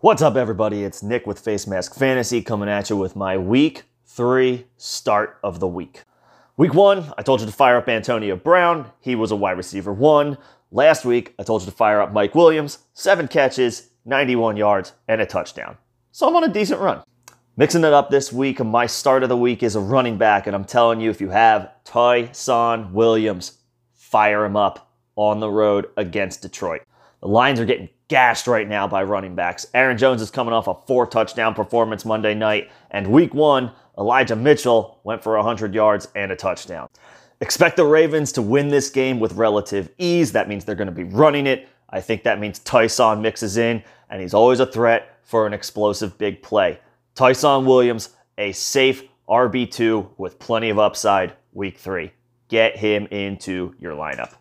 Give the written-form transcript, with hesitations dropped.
What's up, everybody? It's Nick with Face Mask Fantasy coming at you with my Week 3 start of the week. Week 1, I told you to fire up Antonio Brown. He was a wide receiver 1. Last week, I told you to fire up Mike Williams. 7 catches, 91 yards, and a touchdown. So I'm on a decent run. Mixing it up this week, my start of the week is a running back, and I'm telling you, if you have Ty'Son Williams, fire him up on the road against Detroit. The Lions are getting gashed right now by running backs. Aaron Jones is coming off a 4-touchdown performance Monday night, and Week 1, Elijah Mitchell went for 100 yards and a touchdown. Expect the Ravens to win this game with relative ease. That means they're going to be running it. I think that means Ty'Son mixes in, and he's always a threat for an explosive big play. Ty'Son Williams, a safe RB2 with plenty of upside Week 3. Get him into your lineup.